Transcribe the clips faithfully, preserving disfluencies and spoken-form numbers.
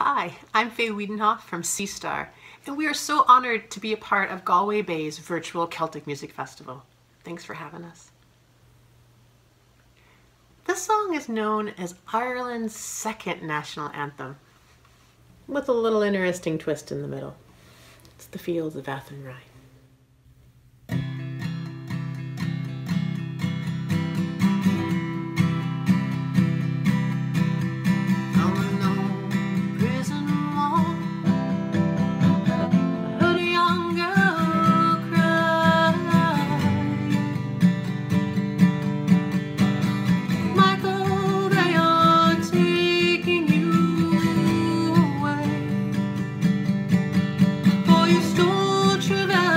Hi, I'm Fae Wiedenhoeft from SeaStar, and we are so honoured to be a part of Galway Bay's virtual Celtic Music Festival. Thanks for having us. This song is known as Ireland's second national anthem, with a little interesting twist in the middle. It's the Fields of Athenry. You stole true valor.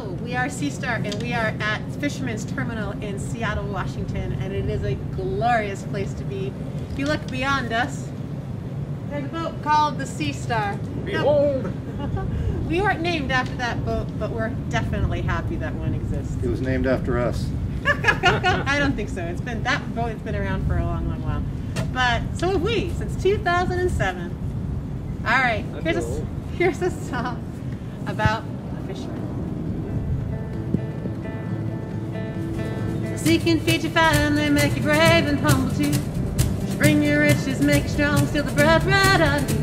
Hello, we are SeaStar and we are at Fisherman's Terminal in Seattle, Washington, and it is a glorious place to be. If you look beyond us, there's a boat called the SeaStar. Behold! We weren't named after that boat, but we're definitely happy that one exists. It was named after us. I don't think so. It's been that boat's been around for a long, long while. But so have we, since two thousand seven. Alright, here's a, here's a song about a fisherman. Seek and feed your family, make your grave and humble too. Bring your riches, make you strong, steal the bread right out of you.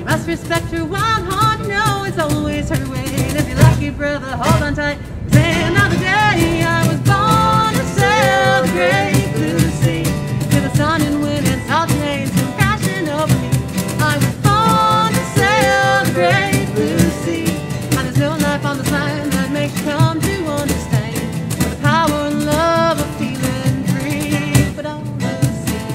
You must respect her wild heart, no, it's always her way. And if you like your brother, hold on tight. Say another day, I was born to sail the great blue sea. To the sun and wind and salt and still crashing over me. I was born to sail the great blue sea. And there's no life on this land that makes you come to understand the power and love of feeling free, but on the sea.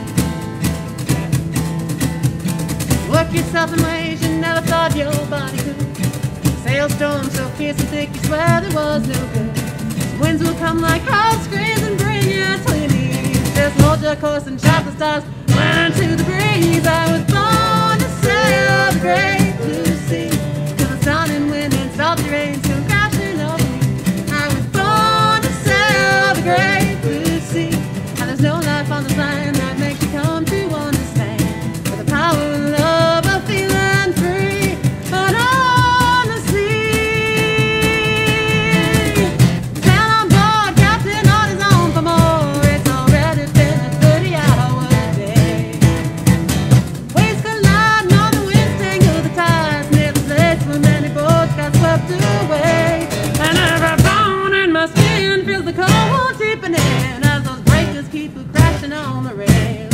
Work yourself in ways you never thought your body could. Hailstorms so fierce and thick, you swear there was no good. The winds will come like hot screams and bring you till you need. Just hold your course and chop the stars, learn to the breeze. I was born to sail the great blue sea, till the sun and wind and salty rain still crashing over me. I was born to sail the great blue sea, and there's no life on the land that makes you come to understand with the power and love of feeling free. But oh, on the rail.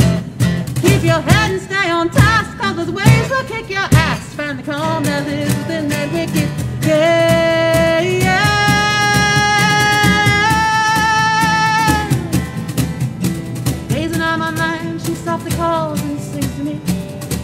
Keep your head and stay on task, cause those waves will kick your ass. Find the calm that lives within that wicked day. Yeah. Gazing on my line, she softly calls and sings to me.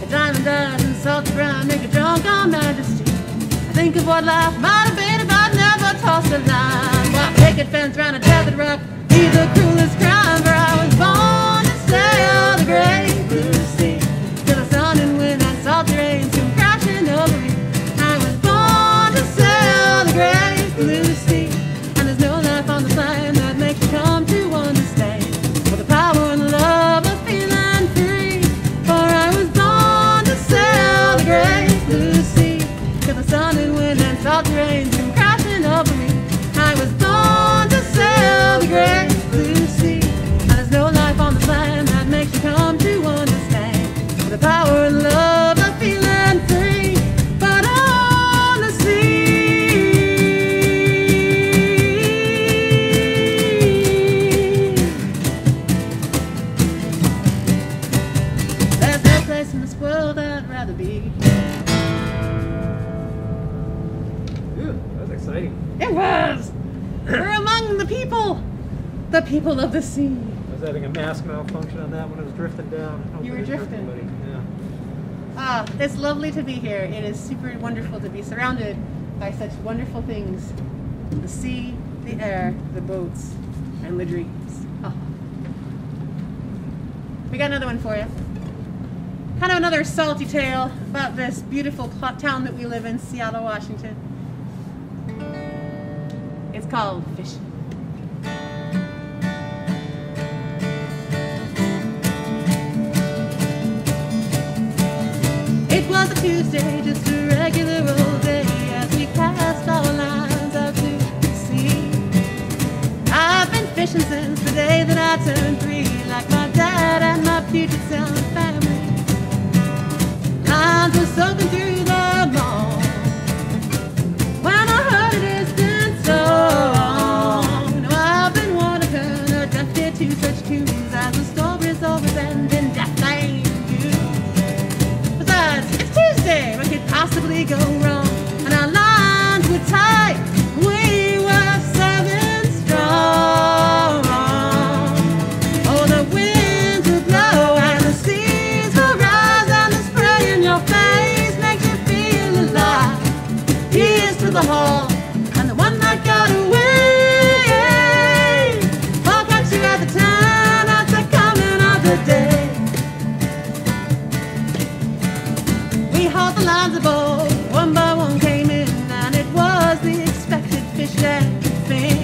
The diamond eyes and salty brown make a drunk on majesty. I think of what life might have been if I'd never tossed a line. While picket fence round a tethered rock, be the cruelest crime, for I was born to sail the great blue sea, till the sun and wind and salty rain soon crashing over me. I was born to sail the great blue sea, and there's no life on this land that makes you come to understand for the power and love of feeling free. For I was born to sail the great blue sea, till the sun and wind and salty rain soon crashing over me. I was born to sail the great blue sea, and there's no life on this land that makes you come to understand the power and love of feeling free, but on the sea. There's no place in this world I'd rather be. Ooh, that was exciting. It was! We're among the people! The people of the sea. I was having a mask malfunction on that when it was drifting down. You were drifting. Yeah. Ah, it's lovely to be here. It is super wonderful to be surrounded by such wonderful things. The sea, the air, the boats, and the dreams. Oh. We got another one for you. Kind of another salty tale about this beautiful town that we live in, Seattle, Washington. It's called fishing. Was a Tuesday, just a regular old day, as we cast our lines out to the sea. I've been fishing since the day that I turned three, like my dad and my Puget Sound family. Lines were soaking through the mall when I heard a distant song. Now I've been one of her, deaf ear to such tunes as the story's always ending, death thing. What could possibly go wrong? And our lines were tight, we were seven strong. Oh, the winds would blow and the seas would rise, and the spray in your face makes you thing.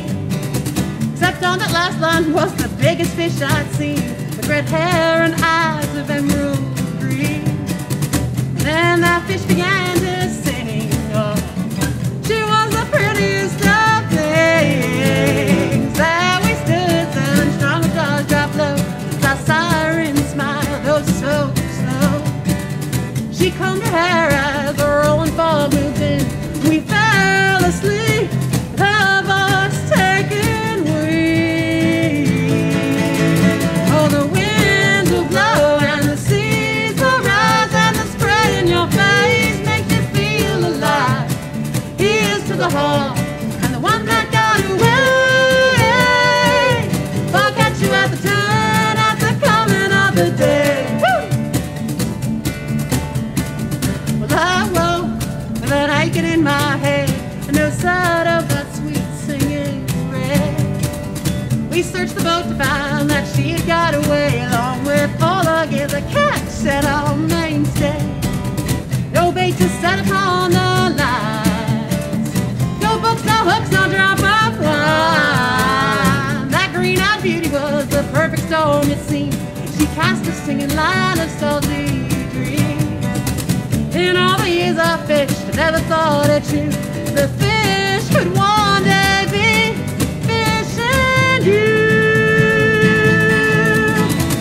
Except on that last line was the biggest fish I'd seen, with red hair and eyes of emerald green. Then that fish began to sing. Oh, she was the prettiest of things. There we stood, and strong stars dropped low. That siren smile, though so slow. She combed her hair as the rolling fog moved in. We fell asleep. And the one that got away, I'll catch you at the turn, at the coming of the day. Woo! Well, I woke with an aching in my head, and no sight of that sweet singing red. We searched the boat to find that she had got away, along with all luggage, a catch set on mainstay. No bait to set upon the line. Hooks on drop of wine. That green-eyed beauty was the perfect storm, it seemed. She cast a singing line of salty dreams. In all the years I fished, I never thought it true. The fish could one day be fishing you.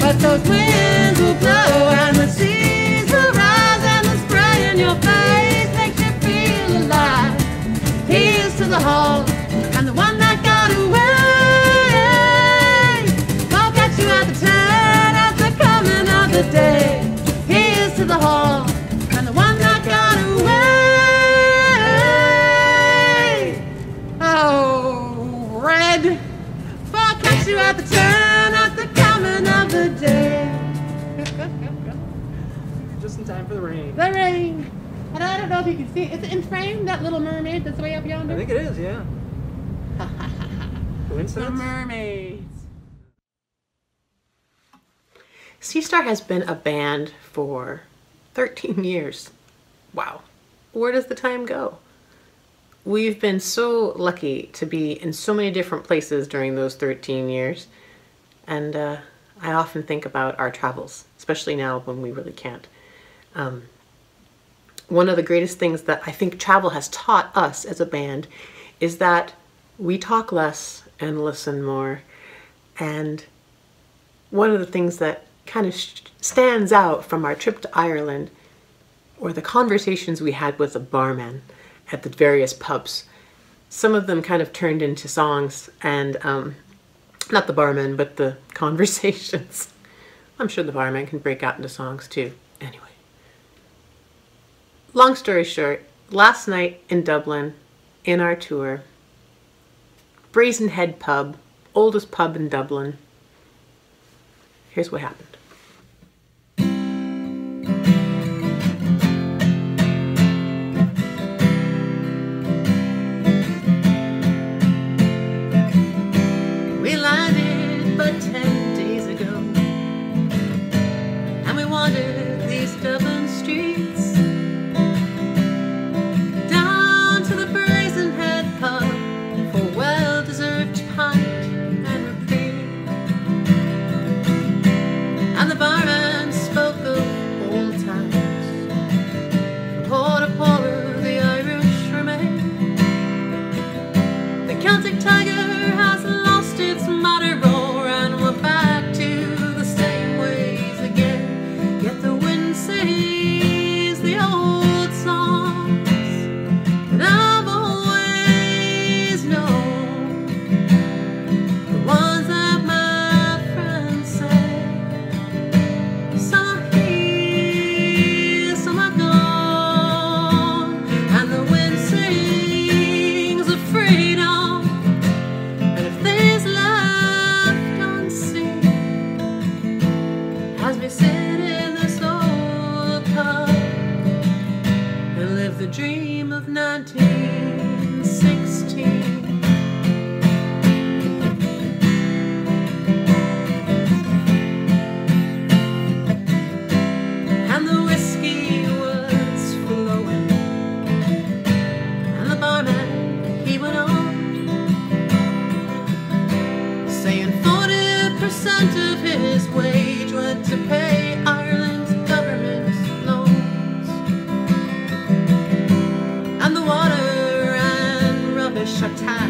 But those winds will blow and the seas will rise, and the spray in your face makes you feel alive. Here's to the hall and the one that got away. I'll catch you at the turn, at the coming of the day. Here's to the hall and the one that got away. Oh, Red, I'll catch you at the turn, at the coming of the day. Just in time for the rain. The rain. And I don't know if you can see it. Is it in frame, that Little Mermaid that's way up yonder? I think it is, yeah. The Mermaids. SeaStar has been a band for thirteen years. Wow. Where does the time go? We've been so lucky to be in so many different places during those thirteen years. And uh, I often think about our travels, especially now when we really can't. Um, One of the greatest things that I think travel has taught us as a band is that we talk less and listen more. And one of the things that kind of stands out from our trip to Ireland were the conversations we had with the barman at the various pubs. Some of them kind of turned into songs, and um, not the barman, but the conversations. I'm sure the barman can break out into songs too. Anyway. Long story short, last night in Dublin, in our tour, Brazen Head Pub, oldest pub in Dublin, here's what happened.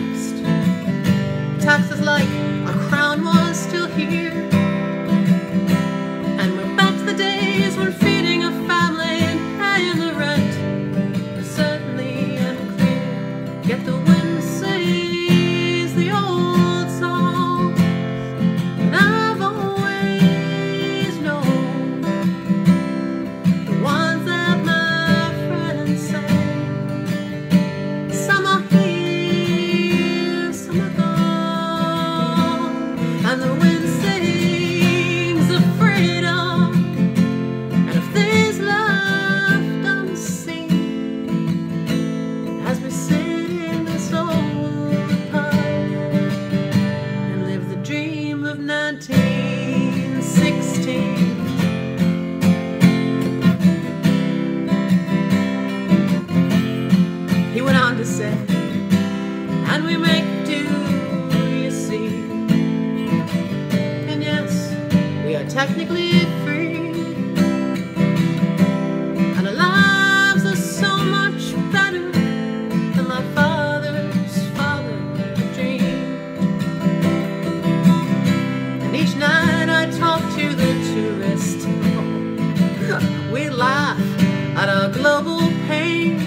taxed. Taxes like a crown was still here. And we're back to the days when feeding a family and paying the rent was certainly unclear. Yet the wind says the old song that I've always known. The ones that my friends sang. Some are here, some are gone. And the wind sings of freedom. And if there's left unseen, as we sit in this old pub and live the dream of nineteen sixteen. He went on to say, and we make do, you see. And yes, we are technically free. And our lives are so much better than my father's father dreamed. And each night I talk to the tourist. We laugh at our global pains.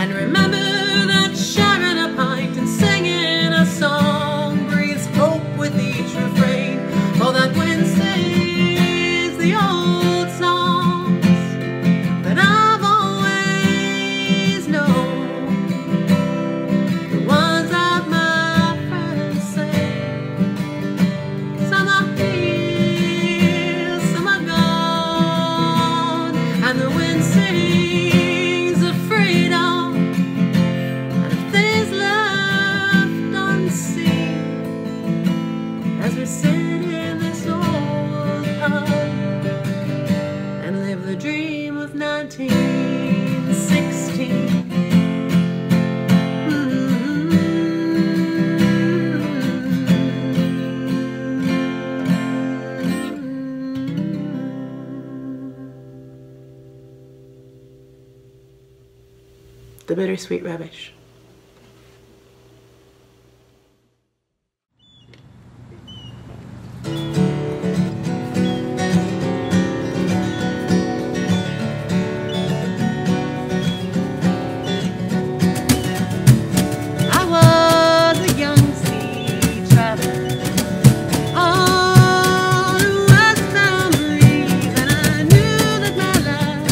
And remember that sharing a pint and singing a song breathes hope with each refrain. Oh, that wind sings the old songs that I've always known. The ones that my friends sang. Some are here, some are gone. And the wind sings of freedom. And if there's left unseen, as we sit in this old pub and live the dream of nineteen sixteen. The Bittersweet Rubbish. I was a young sea traveler on a westbound breeze, and I knew that my life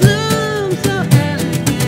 bloomed so elegantly.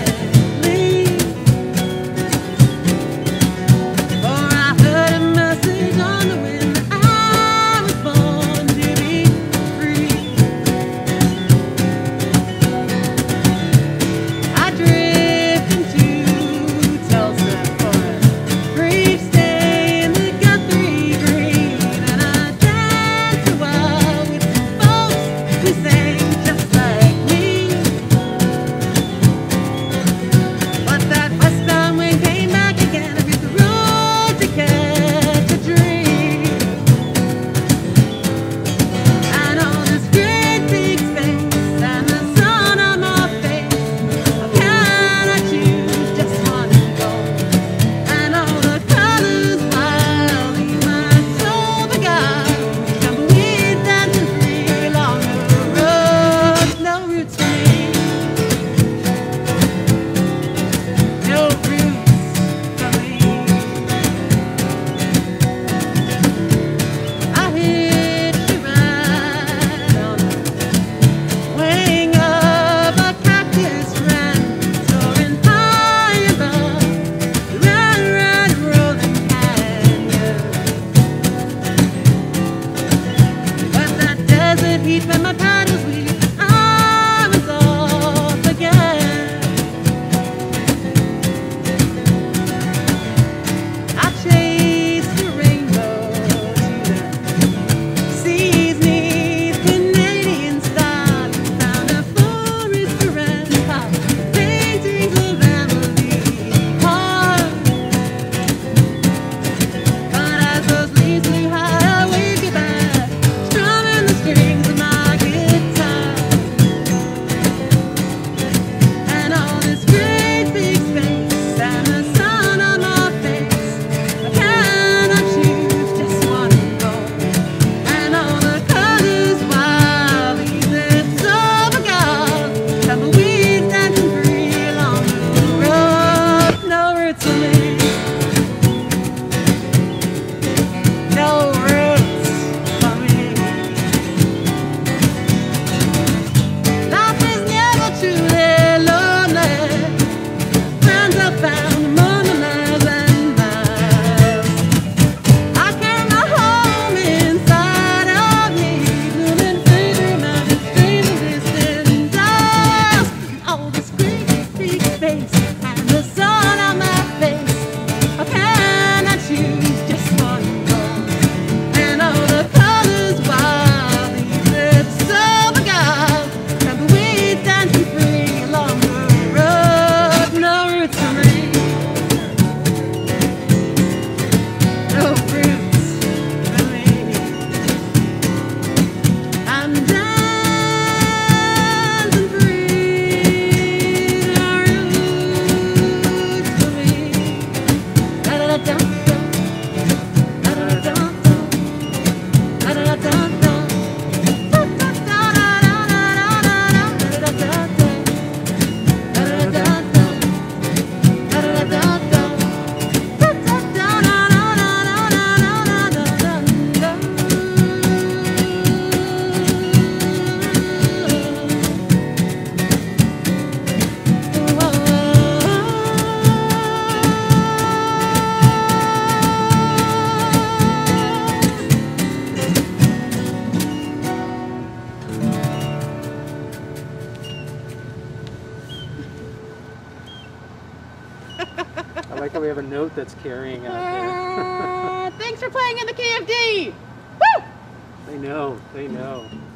We have a note that's carrying out there. Thanks for playing in the K F D! Woo! They know, they know.